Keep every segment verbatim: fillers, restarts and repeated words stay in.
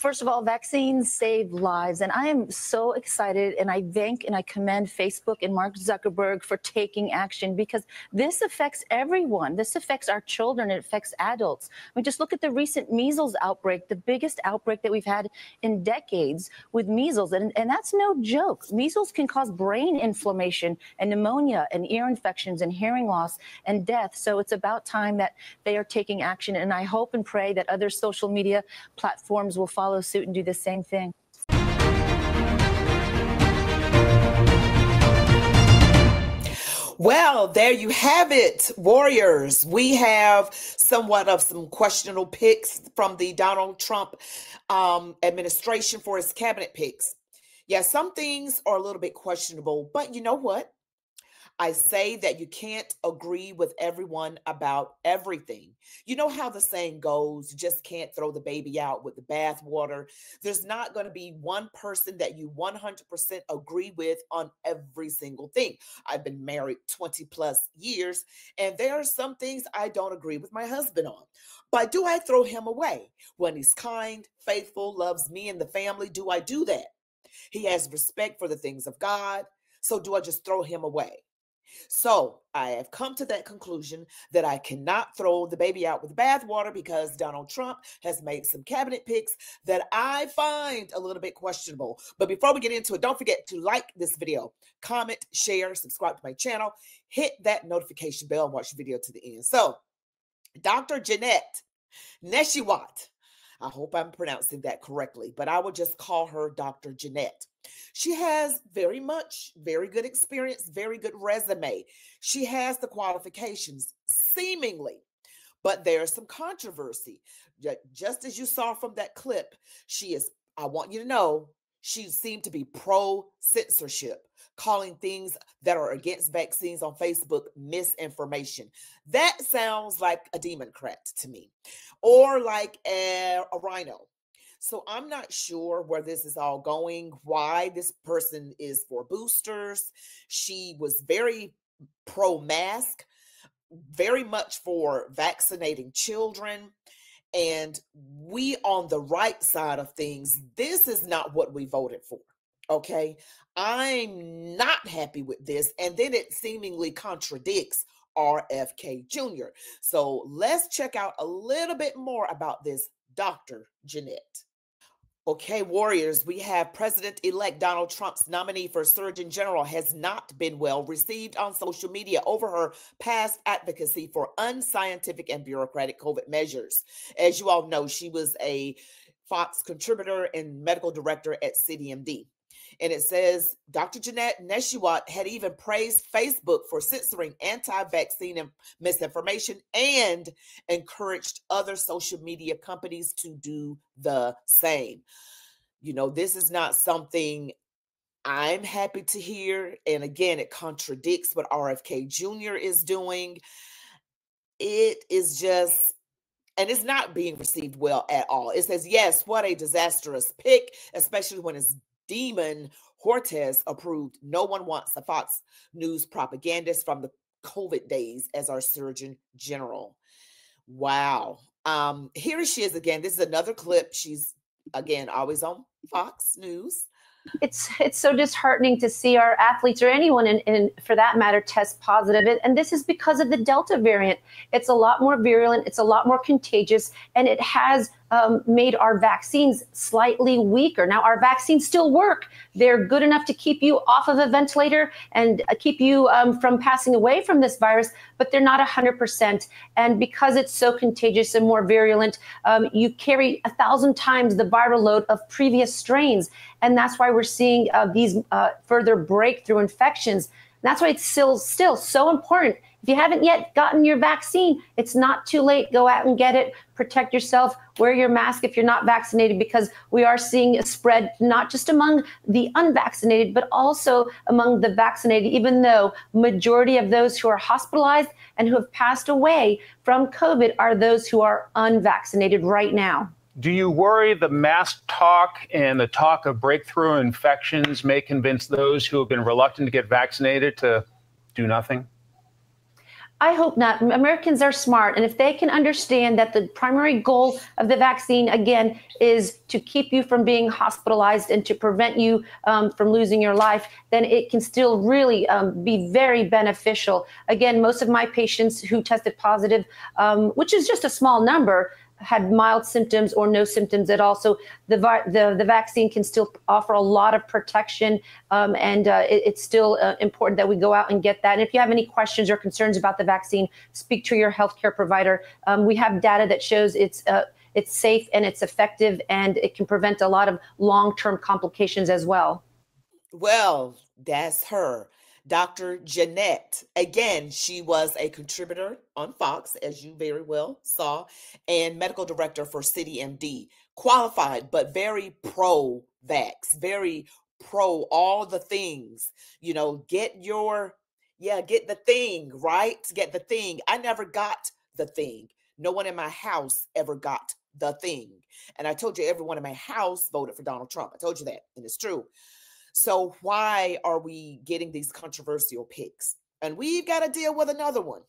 First of all, vaccines save lives, and I am so excited, and I thank and I commend Facebook and Mark Zuckerberg for taking action, because this affects everyone. This affects our children. It affects adults. I mean, just look at the recent measles outbreak, the biggest outbreak that we've had in decades with measles, and, and that's no joke. Measles can cause brain inflammation and pneumonia and ear infections and hearing loss and death, so it's about time that they are taking action, and I hope and pray that other social media platforms will follow suit and do the same thing. Well, there you have it, warriors. We have somewhat of some questionable picks from the Donald Trump um, administration for his cabinet picks. Yeah, some things are a little bit questionable, but you know what? I say that you can't agree with everyone about everything. You know how the saying goes, you just can't throw the baby out with the bathwater. There's not going to be one person that you one hundred percent agree with on every single thing. I've been married twenty plus years, and there are some things I don't agree with my husband on. But do I throw him away? When he's kind, faithful, loves me and the family, do I do that? He has respect for the things of God, so do I just throw him away? So I have come to that conclusion that I cannot throw the baby out with the bathwater, because Donald Trump has made some cabinet picks that I find a little bit questionable. But before we get into it, don't forget to like this video, comment, share, subscribe to my channel, hit that notification bell, and watch the video to the end. So Doctor Jeanette Neshiwat, I hope I'm pronouncing that correctly, but I will just call her Doctor Jeanette. She has very much, very good experience, very good resume. She has the qualifications, seemingly, but there's some controversy. Just as you saw from that clip, she is, I want you to know, she seemed to be pro-censorship, calling things that are against vaccines on Facebook misinformation. That sounds like a Democrat to me, or like a, a rhino. So I'm not sure where this is all going, why this person is for boosters. She was very pro-mask, very much for vaccinating children. And we on the right side of things, this is not what we voted for. Okay, I'm not happy with this. And then it seemingly contradicts R F K Junior So let's check out a little bit more about this Doctor Jeanette. Okay, warriors, we have President-elect Donald Trump's nominee for Surgeon General has not been well received on social media over her past advocacy for unscientific and bureaucratic COVID measures. As you all know, she was a Fox contributor and medical director at C D M D. And it says Doctor Jeanette Neshiwat had even praised Facebook for censoring anti-vaccine and misinformation, and encouraged other social media companies to do the same. You know, this is not something I'm happy to hear. And again, it contradicts what R F K Junior is doing. It is just... and it's not being received well at all. It says, yes, what a disastrous pick, especially when it's Demon Hortez approved. No one wants a Fox News propagandist from the COVID days as our Surgeon General. Wow. Um, here she is again. This is another clip. She's, again, always on Fox News. It's it's so disheartening to see our athletes, or anyone in, in, for that matter, test positive. And this is because of the Delta variant. It's a lot more virulent. It's a lot more contagious. And it has um, made our vaccines slightly weaker. Now, our vaccines still work. They're good enough to keep you off of a ventilator and keep you um, from passing away from this virus, but they're not one hundred percent. And because it's so contagious and more virulent, um, you carry a thousand times the viral load of previous strains. And that's why we're seeing uh, these uh, further breakthrough infections. And that's why it's still, still so important. If you haven't yet gotten your vaccine, it's not too late. Go out and get it. Protect yourself. Wear your mask if you're not vaccinated, because we are seeing a spread not just among the unvaccinated, but also among the vaccinated, even though majority of those who are hospitalized and who have passed away from COVID are those who are unvaccinated right now. Do you worry the mask talk and the talk of breakthrough infections may convince those who have been reluctant to get vaccinated to do nothing? I hope not. Americans are smart. And if they can understand that the primary goal of the vaccine, again, is to keep you from being hospitalized and to prevent you um, from losing your life, then it can still really um, be very beneficial. Again, most of my patients who tested positive, um, which is just a small number, had mild symptoms or no symptoms at all. So the the, the vaccine can still offer a lot of protection, um, and uh, it, it's still uh, important that we go out and get that. And if you have any questions or concerns about the vaccine, speak to your healthcare provider. Um, we have data that shows it's uh, it's safe and it's effective, and it can prevent a lot of long-term complications as well. Well, that's her, Doctor Jeanette. Again, she was a contributor on Fox, as you very well saw, and medical director for City M D. Qualified, but very pro-vax, very pro all the things. You know, get your, yeah, get the thing, right? Get the thing. I never got the thing. No one in my house ever got the thing. And I told you everyone in my house voted for Donald Trump. I told you that, and it's true. So why are we getting these controversial picks? And we've got to deal with another one.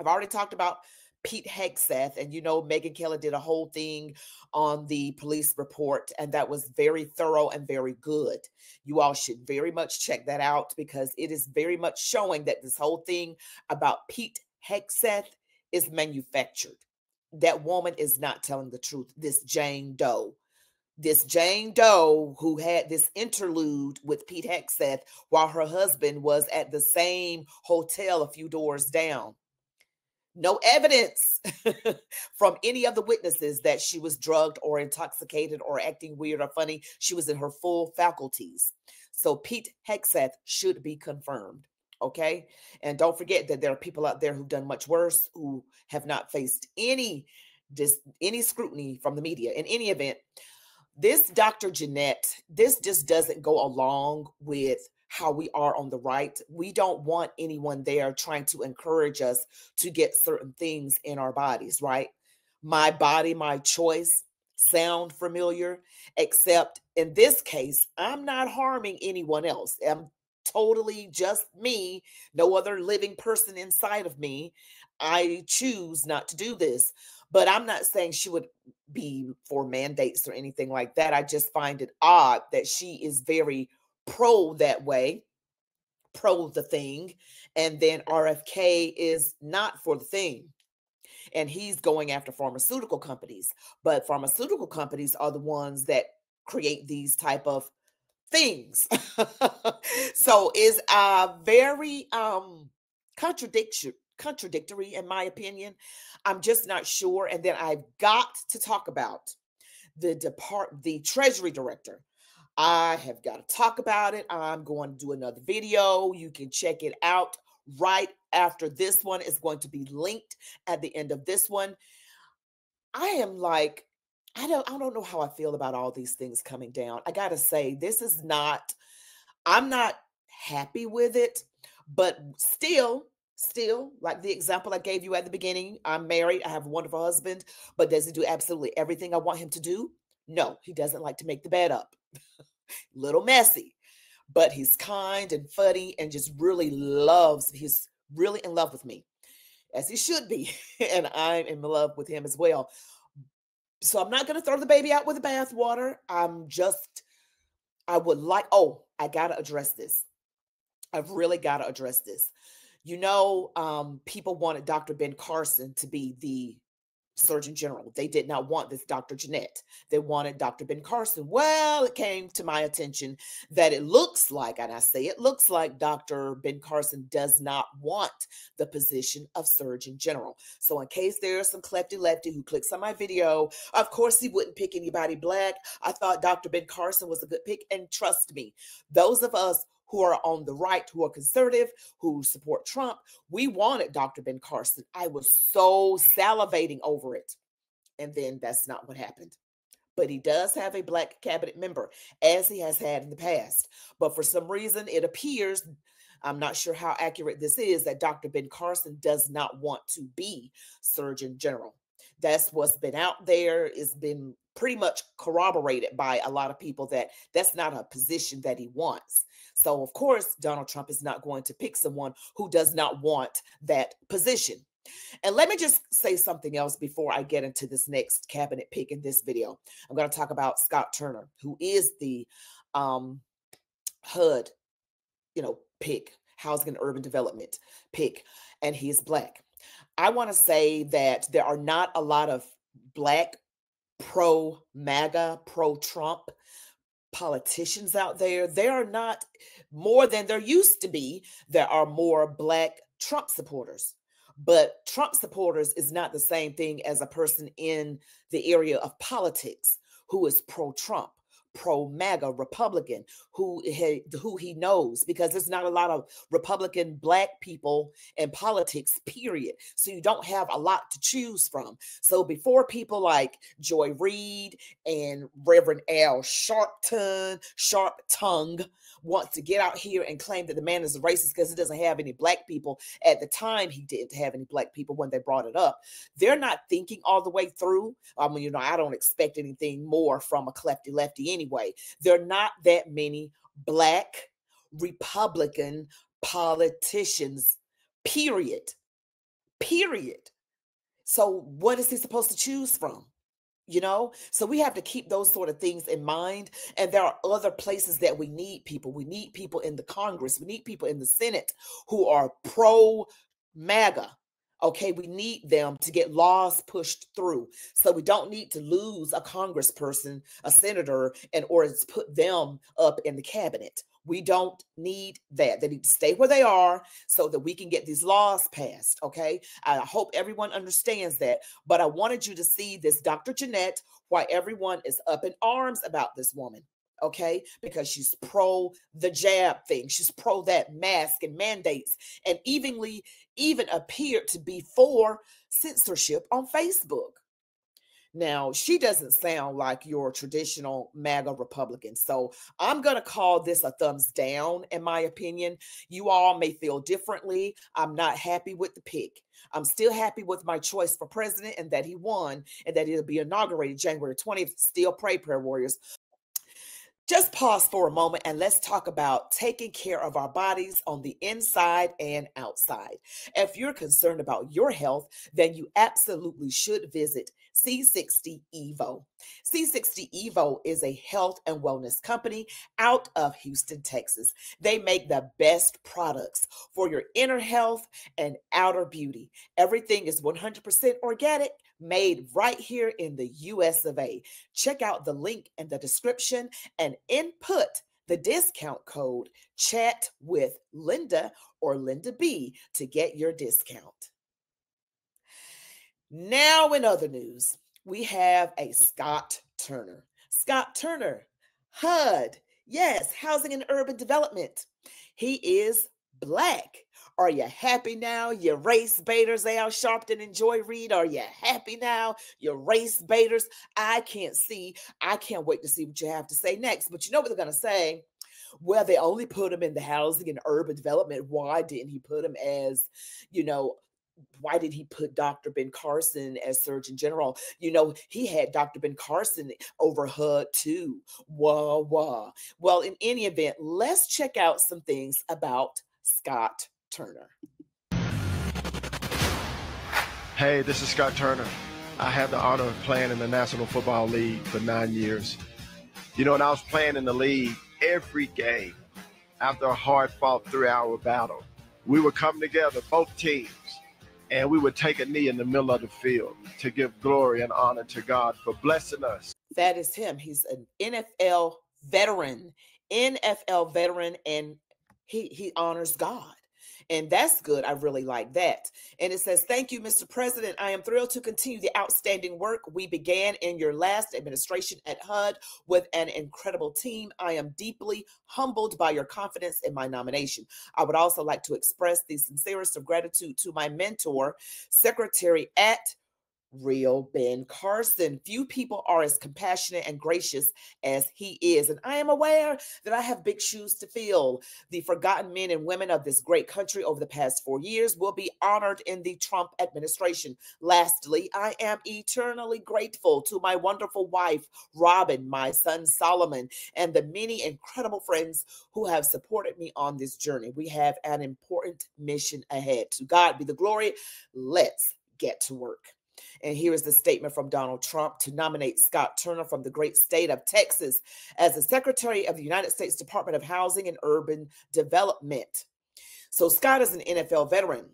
I've already talked about Pete Hegseth, and you know, Megyn Kelly did a whole thing on the police report, and that was very thorough and very good. You all should very much check that out, because it is very much showing that this whole thing about Pete Hegseth is manufactured. That woman is not telling the truth. This Jane Doe. This Jane Doe, who had this interlude with Pete Hegseth while her husband was at the same hotel a few doors down. No evidence from any of the witnesses that she was drugged or intoxicated or acting weird or funny. She was in her full faculties. So Pete Hegseth should be confirmed. Okay. And don't forget that there are people out there who've done much worse, who have not faced any, dis any scrutiny from the media. In any event, this Doctor Jeanette, this just doesn't go along with how we are on the right. We don't want anyone there trying to encourage us to get certain things in our bodies, right? My body, my choice. Sound familiar? Except in this case, I'm not harming anyone else. I'm totally just me, no other living person inside of me. I choose not to do this. But I'm not saying she would be for mandates or anything like that. I just find it odd that she is very pro that way, pro the thing. And then R F K is not for the thing. And he's going after pharmaceutical companies. But pharmaceutical companies are the ones that create these type of things. So it's uh, very um, contradiction. contradictory, in my opinion. I'm just not sure. And then I've got to talk about the depart the Treasury Director. I have got to talk about it. I'm going to do another video. You can check it out right after this one. It's going to be linked at the end of this one. I am like, I don't I don't know how I feel about all these things coming down. I gotta say, this is not, I'm not happy with it, but still. Still, like the example I gave you at the beginning, I'm married, I have a wonderful husband, but does he do absolutely everything I want him to do? No, he doesn't like to make the bed up. Little messy, but he's kind and funny and just really loves, he's really in love with me, as he should be, and I'm in love with him as well. So I'm not going to throw the baby out with the bathwater. I'm just, I would like, oh, I got to address this. I've really got to address this. You know, um, people wanted Doctor Ben Carson to be the Surgeon General. They did not want this Doctor Jeanette. They wanted Doctor Ben Carson. Well, it came to my attention that it looks like, and I say it looks like, Doctor Ben Carson does not want the position of Surgeon General. So in case there's some Klepty Lefty who clicks on my video, of course he wouldn't pick anybody black. I thought Doctor Ben Carson was a good pick. And trust me, those of us who are on the right, who are conservative, who support Trump, we wanted Doctor Ben Carson. I was so salivating over it. And then that's not what happened. But he does have a black cabinet member, as he has had in the past. But for some reason, it appears, I'm not sure how accurate this is, that Doctor Ben Carson does not want to be Surgeon General. That's what's been out there. It's been pretty much corroborated by a lot of people that that's not a position that he wants. So, of course, Donald Trump is not going to pick someone who does not want that position. And let me just say something else before I get into this next cabinet pick in this video. I'm going to talk about Scott Turner, who is the um, H U D, you know, pick, Housing and Urban Development pick, and he is Black. I want to say that there are not a lot of Black pro-MAGA, pro-Trump politicians out there. There are not more than there used to be. There are more Black Trump supporters. But Trump supporters is not the same thing as a person in the area of politics who is pro-Trump, pro-MAGA Republican, who he, who he knows, because there's not a lot of Republican Black people in politics, period. So you don't have a lot to choose from. So before people like Joy Reid and Reverend Al Sharpton, Sharp Tongue, wants to get out here and claim that the man is a racist because he doesn't have any Black people, at the time he didn't have any Black people when they brought it up, they're not thinking all the way through. I mean, you know, I don't expect anything more from a Klefty Lefty anyway. There are not that many Black Republican politicians, period, period. So what is he supposed to choose from? You know, so we have to keep those sort of things in mind. And there are other places that we need people. We need people in the Congress. We need people in the Senate who are pro-MAGA. Okay, we need them to get laws pushed through. So we don't need to lose a congressperson, a senator, in order to put them up in the cabinet. We don't need that. They need to stay where they are so that we can get these laws passed, okay? I hope everyone understands that. But I wanted you to see this Doctor Jeanette, why everyone is up in arms about this woman. Okay, because she's pro the jab thing. She's pro that mask and mandates, and evenly even appeared to be for censorship on Facebook. Now, she doesn't sound like your traditional MAGA Republican. So I'm going to call this a thumbs down, in my opinion. You all may feel differently. I'm not happy with the pick. I'm still happy with my choice for president and that he won and that he'll be inaugurated January twentieth. Still pray, prayer warriors. Just pause for a moment and let's talk about taking care of our bodies on the inside and outside. If you're concerned about your health, then you absolutely should visit C sixty Evo. C sixty Evo is a health and wellness company out of Houston, Texas. They make the best products for your inner health and outer beauty. Everything is one hundred percent organic, made right here in the U S of A. Check out the link in the description and input the discount code Chat with Linda or Linda B to get your discount. Now, in other news, we have a Scott Turner. Scott Turner, H U D, yes, Housing and Urban Development. He is Black. Are you happy now, you race baiters? Al Sharpton and Joy Reid, are you happy now, you race baiters? I can't see. I can't wait to see what you have to say next. But you know what they're going to say? Well, they only put him in the Housing and Urban Development. Why didn't he put him as, you know, why did he put Doctor Ben Carson as Surgeon General? You know, he had Doctor Ben Carson over H U D too. Wah, wah. Well, in any event, let's check out some things about Scott Turner. Hey, this is Scott Turner. I had the honor of playing in the National Football League for nine years. You know, when I was playing in the league, every game, after a hard-fought three-hour battle, we would come together, both teams, and we would take a knee in the middle of the field to give glory and honor to God for blessing us. That is him. He's an N F L veteran, N F L veteran, and he, he honors God. And that's good. I really like that. And it says, thank you, Mister President. I am thrilled to continue the outstanding work we began in your last administration at H U D with an incredible team. I am deeply humbled by your confidence in my nomination. I would also like to express the sincerest of gratitude to my mentor, Secretary at real Ben Carson. Few people are as compassionate and gracious as he is. And I am aware that I have big shoes to fill. The forgotten men and women of this great country over the past four years will be honored in the Trump administration. Lastly, I am eternally grateful to my wonderful wife, Robin, my son, Solomon, and the many incredible friends who have supported me on this journey. We have an important mission ahead. To God be the glory. Let's get to work. And here is the statement from Donald Trump to nominate Scott Turner from the great state of Texas as the Secretary of the United States Department of Housing and Urban Development. So Scott is an N F L veteran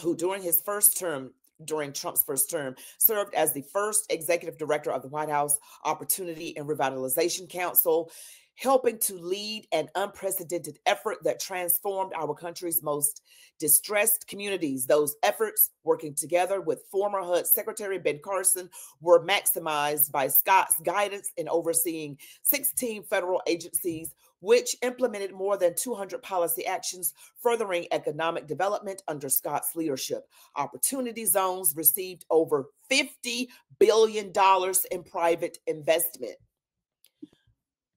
who during his first term, during Trump's first term, served as the first executive director of the White House Opportunity and Revitalization Council, helping to lead an unprecedented effort that transformed our country's most distressed communities. Those efforts, working together with former H U D Secretary Ben Carson, were maximized by Scott's guidance in overseeing sixteen federal agencies, which implemented more than two hundred policy actions furthering economic development under Scott's leadership. Opportunity zones received over fifty billion dollars in private investment.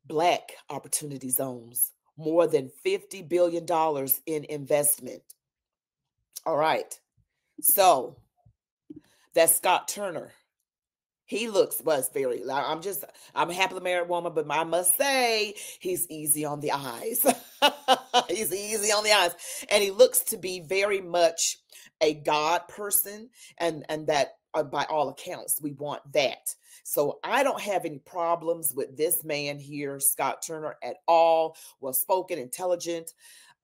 Black opportunity zones, more than fifty billion dollars in investment. All right. So that's Scott Turner. He looks, was very, I'm just, I'm a happily married woman, but I must say he's easy on the eyes. He's easy on the eyes. And he looks to be very much a God person. And, and that uh, by all accounts, we want that. So I don't have any problems with this man here, Scott Turner, at all. Well-spoken, intelligent.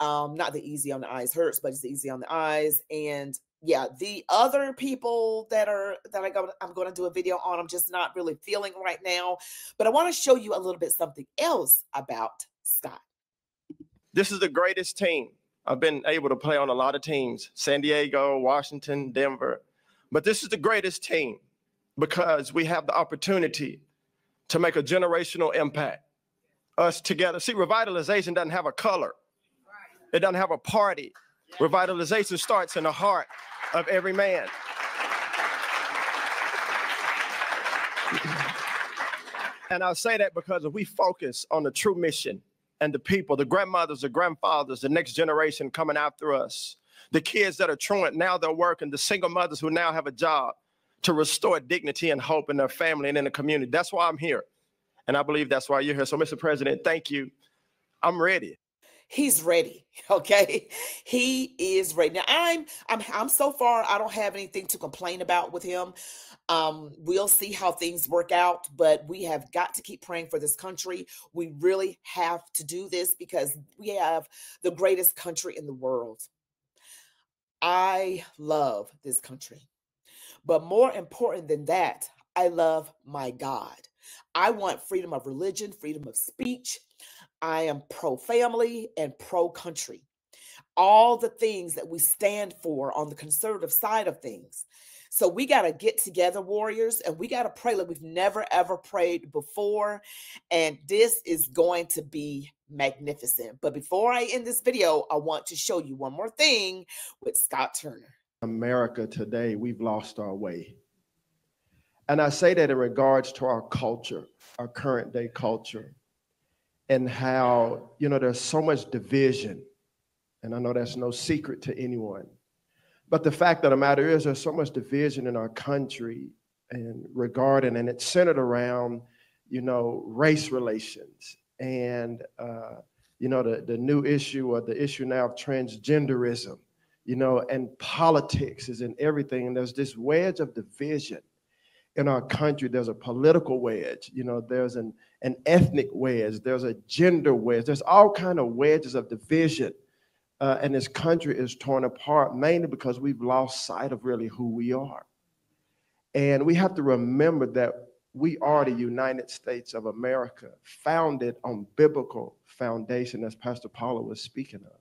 Um, not the easy on the eyes hurts, but it's easy on the eyes. And yeah, the other people that are that I go, I'm going to do a video on, I'm just not really feeling right now. But I want to show you a little bit something else about Scott. This is the greatest team. I've been able to play on a lot of teams, San Diego, Washington, Denver. But this is the greatest team, because we have the opportunity to make a generational impact. Us together. See, revitalization doesn't have a color. It doesn't have a party. Revitalization starts in the heart of every man. And I say that because if we focus on the true mission and the people, the grandmothers, the grandfathers, the next generation coming after us, the kids that are truant, now they're working, the single mothers who now have a job, to restore dignity and hope in their family and in the community. That's why I'm here. And I believe that's why you're here. So, Mister President, thank you. I'm ready. He's ready. Okay. He is ready. Now I'm, I'm, I'm so far, I don't have anything to complain about with him. Um, we'll see how things work out, but we have got to keep praying for this country. We really have to do this because we have the greatest country in the world. I love this country. But more important than that, I love my God. I want freedom of religion, freedom of speech. I am pro-family and pro-country. All the things that we stand for on the conservative side of things. So we got to get together, warriors, and we got to pray like we've never, ever prayed before. And this is going to be magnificent. But before I end this video, I want to show you one more thing with Scott Turner. America today, we've lost our way. And I say that in regards to our culture, our current day culture, and how, you know, there's so much division. And I know that's no secret to anyone. But the fact of the matter is there's so much division in our country and regarding, and it's centered around, you know, race relations and, uh, you know, the, the new issue or the issue now of transgenderism. You know, and politics is in everything. And there's this wedge of division in our country. There's a political wedge. You know, there's an, an ethnic wedge. There's a gender wedge. There's all kind of wedges of division. Uh, and this country is torn apart mainly because we've lost sight of really who we are. And we have to remember that we are the United States of America, founded on biblical foundation, as Pastor Paula was speaking of.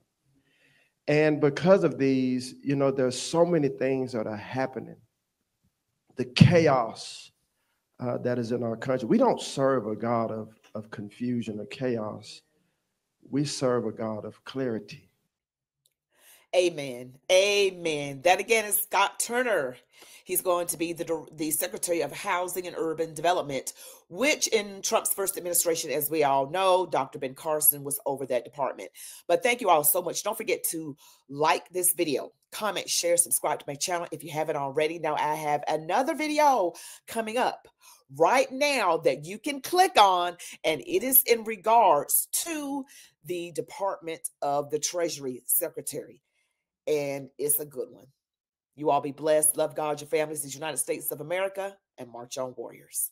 And because of these, you know, there's so many things that are happening. The chaos uh, that is in our country. We don't serve a God of, of confusion or chaos. We serve a God of clarity. Amen. Amen. That again is Scott Turner. He's going to be the, the Secretary of Housing and Urban Development, which in Trump's first administration, as we all know, Doctor Ben Carson was over that department. But thank you all so much. Don't forget to like this video, comment, share, subscribe to my channel if you haven't already. Now I have another video coming up right now that you can click on, and it is in regards to the Department of the Treasury Secretary. And it's a good one. You all be blessed. Love God, your families, the United States of America, and march on, warriors.